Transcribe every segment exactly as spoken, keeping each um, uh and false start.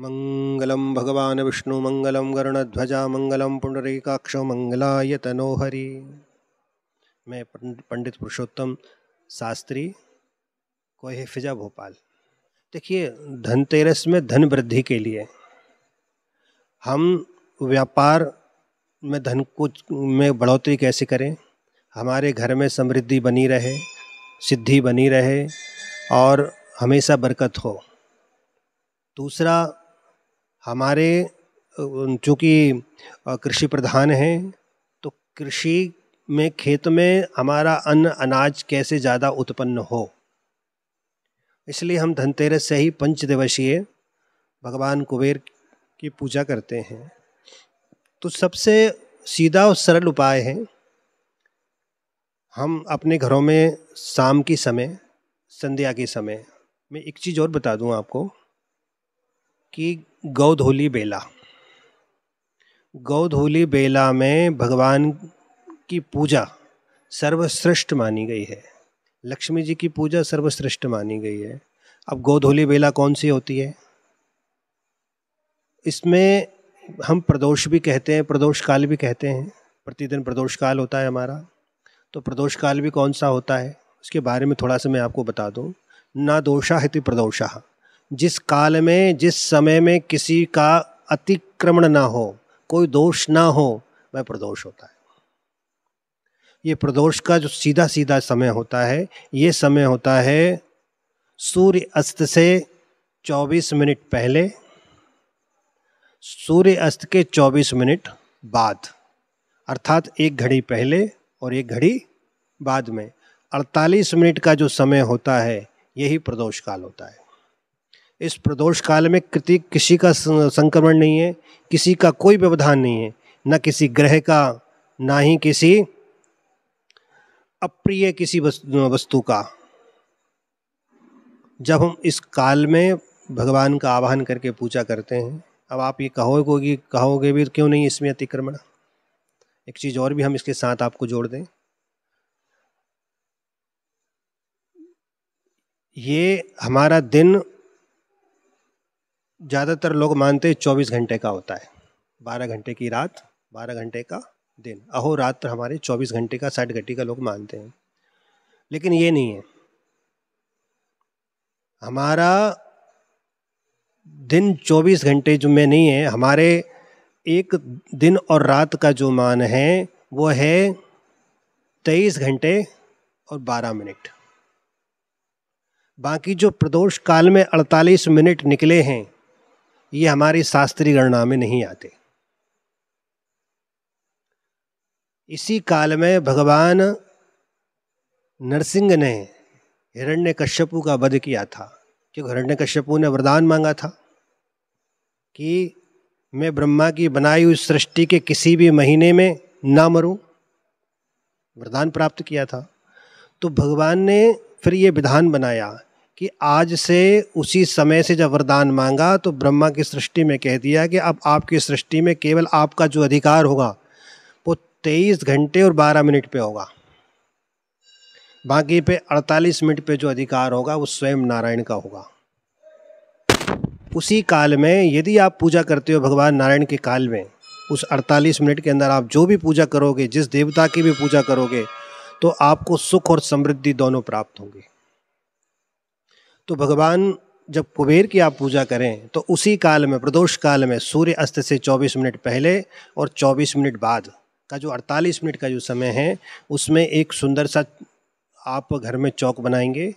मंगलम भगवान विष्णु मंगलम गरुणध्वजा मंगलम पुंडरीकाक्ष मंगलाय तनोहरि। मैं पंडित पुरुषोत्तम शास्त्री, कोहेफिजा भोपाल। देखिए, धनतेरस में धन वृद्धि के लिए हम व्यापार में धन को में बढ़ोतरी कैसे करें, हमारे घर में समृद्धि बनी रहे, सिद्धि बनी रहे और हमेशा बरकत हो। दूसरा, हमारे चूँकि कृषि प्रधान हैं तो कृषि में खेत में हमारा अन्न अनाज कैसे ज़्यादा उत्पन्न हो, इसलिए हम धनतेरस से ही पंचदिवसीय भगवान कुबेर की पूजा करते हैं। तो सबसे सीधा और सरल उपाय है, हम अपने घरों में शाम के समय, संध्या के समय। मैं एक चीज़ और बता दूं आपको कि गौधूली बेला, गौधूली बेला में भगवान की पूजा सर्वश्रेष्ठ मानी गई है। लक्ष्मी जी की पूजा सर्वश्रेष्ठ मानी गई है। अब गौधूली बेला कौन सी होती है, इसमें हम प्रदोष भी कहते हैं, प्रदोष काल भी कहते हैं। प्रतिदिन प्रदोष काल होता है हमारा, तो प्रदोष काल भी कौन सा होता है उसके बारे में थोड़ा सा मैं आपको बता दूँ। ना दोषा हिति प्रदोषाः, जिस काल में, जिस समय में किसी का अतिक्रमण ना हो, कोई दोष ना हो, वह प्रदोष होता है। ये प्रदोष का जो सीधा सीधा समय होता है, ये समय होता है सूर्य अस्त से चौबीस मिनट पहले, सूर्य अस्त के चौबीस मिनट बाद, अर्थात एक घड़ी पहले और एक घड़ी बाद में अड़तालीस मिनट का जो समय होता है, यही प्रदोष काल होता है। इस प्रदोष काल में किसी किसी का संक्रमण नहीं है, किसी का कोई व्यवधान नहीं है, ना किसी ग्रह का, ना ही किसी अप्रिय किसी वस्तु का। जब हम इस काल में भगवान का आवाहन करके पूजा करते हैं, अब आप ये कहोगे कहोगे भी क्यों नहीं इसमें अतिक्रमण। एक चीज़ और भी हम इसके साथ आपको जोड़ दें, ये हमारा दिन ज़्यादातर लोग मानते हैं चौबीस घंटे का होता है, बारह घंटे की रात, बारह घंटे का दिन, अहोरात्र हमारे चौबीस घंटे का, साठ घंटे का लोग मानते हैं। लेकिन ये नहीं है, हमारा दिन चौबीस घंटे जो में नहीं है, हमारे एक दिन और रात का जो मान है वो है तेईस घंटे और बारह मिनट। बाकी जो प्रदोष काल में अड़तालीस मिनट निकले हैं, ये हमारी शास्त्रीय गणना में नहीं आते। इसी काल में भगवान नरसिंह ने हिरण्यकश्यपु का वध किया था, क्योंकि हिरण्यकश्यपु ने वरदान मांगा था कि मैं ब्रह्मा की बनाई हुई सृष्टि के किसी भी महीने में ना मरूं, वरदान प्राप्त किया था। तो भगवान ने फिर ये विधान बनाया कि आज से उसी समय से जब वरदान मांगा तो ब्रह्मा की सृष्टि में कह दिया कि अब आपकी सृष्टि में केवल आपका जो अधिकार होगा वो तेईस घंटे और बारह मिनट पे होगा, बाकी पे अड़तालीस मिनट पे जो अधिकार होगा वो स्वयं नारायण का होगा। उसी काल में यदि आप पूजा करते हो भगवान नारायण के काल में, उस अड़तालीस मिनट के अंदर आप जो भी पूजा करोगे, जिस देवता की भी पूजा करोगे, तो आपको सुख और समृद्धि दोनों प्राप्त होंगे। तो भगवान जब कुबेर की आप पूजा करें तो उसी काल में, प्रदोष काल में, सूर्य अस्त से चौबीस मिनट पहले और चौबीस मिनट बाद का जो अड़तालीस मिनट का जो समय है, उसमें एक सुंदर सा आप घर में चौक बनाएंगे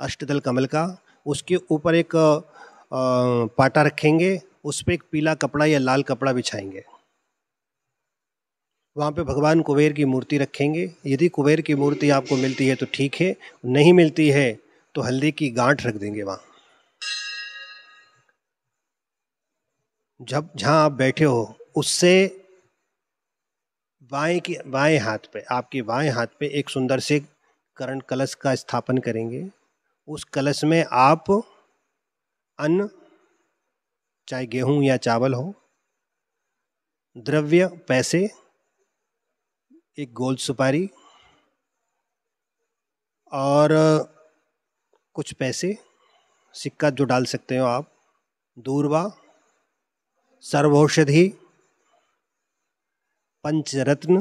अष्टदल कमल का, उसके ऊपर एक पाटा रखेंगे, उस पर एक पीला कपड़ा या लाल कपड़ा बिछाएंगे, वहाँ पे भगवान कुबेर की मूर्ति रखेंगे। यदि कुबेर की मूर्ति आपको मिलती है तो ठीक है, नहीं मिलती है तो हल्दी की गांठ रख देंगे वहाँ। जब जहाँ आप बैठे हो उससे बाएं की बाएं हाथ पे, आपके बाएं हाथ पे एक सुंदर से करण कलश का स्थापन करेंगे। उस कलश में आप अन्न, चाहे गेहूँ या चावल हो, द्रव्य पैसे, एक गोल सुपारी और कुछ पैसे सिक्का जो डाल सकते हो आप, दूरवा सर्वौषधि, पंचरत्न,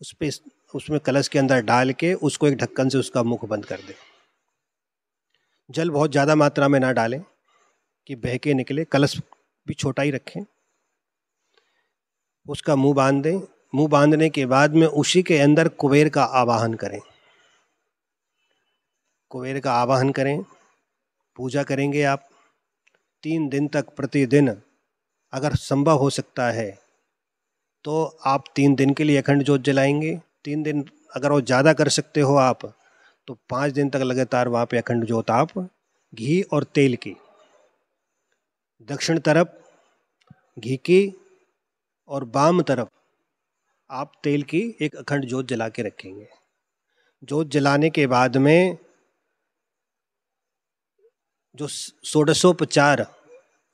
उस पे उसमें कलश के अंदर डाल के उसको एक ढक्कन से उसका मुख बंद कर दें। जल बहुत ज़्यादा मात्रा में ना डालें कि बह के निकले, कलश भी छोटा ही रखें। उसका मुंह बांध दें। मुंह बांधने के बाद में उसी के अंदर कुबेर का आवाहन करें, कुबेर का आवाहन करें। पूजा करेंगे आप तीन दिन तक, प्रतिदिन अगर संभव हो सकता है तो आप तीन दिन के लिए अखंड जोत जलाएंगे। तीन दिन अगर वो ज़्यादा कर सकते हो आप तो पाँच दिन तक लगातार वहाँ पे अखंड जोत आप घी और तेल की, दक्षिण तरफ घी की और वाम तरफ आप तेल की एक अखंड जोत जला के रखेंगे। जोत जलाने के बाद में जो षोडशोपचार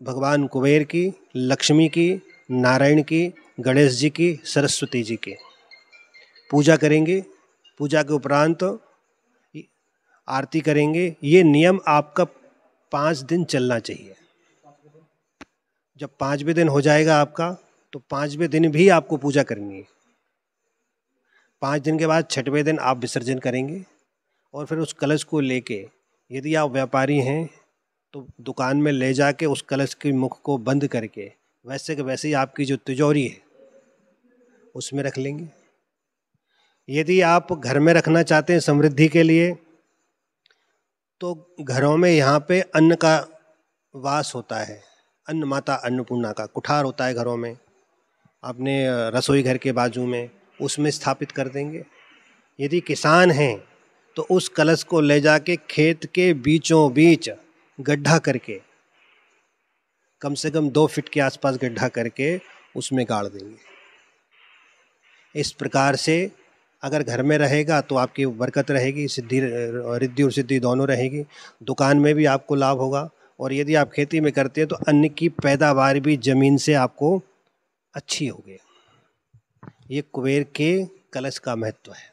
भगवान कुबेर की, लक्ष्मी की, नारायण की, गणेश जी की, सरस्वती जी की पूजा करेंगे। पूजा के उपरांत आरती करेंगे। ये नियम आपका पाँच दिन चलना चाहिए। जब पाँचवें दिन हो जाएगा आपका तो पाँचवें दिन भी आपको पूजा करनी है। पाँच दिन के बाद छठवें दिन आप विसर्जन करेंगे और फिर उस कलश को लेके, यदि आप व्यापारी हैं तो दुकान में ले जाके उस कलश के मुख को बंद करके वैसे के वैसे ही आपकी जो तिजोरी है उसमें रख लेंगे। यदि आप घर में रखना चाहते हैं समृद्धि के लिए तो घरों में यहाँ पे अन्न का वास होता है, अन्न माता अन्नपूर्णा का कुठार होता है घरों में, अपने रसोई घर के बाजू में, उसमें स्थापित कर देंगे। यदि किसान हैं तो उस कलश को ले जाके खेत के बीचों बीच गड्ढा करके, कम से कम दो फीट के आसपास गड्ढा करके उसमें गाड़ देंगे। इस प्रकार से अगर घर में रहेगा तो आपकी बरकत रहेगी, सिद्धि, रिद्धि और सिद्धि दोनों रहेगी। दुकान में भी आपको लाभ होगा और यदि आप खेती में करते हैं तो अन्न की पैदावार भी ज़मीन से आपको अच्छी होगी। ये कुबेर के कलश का महत्व है।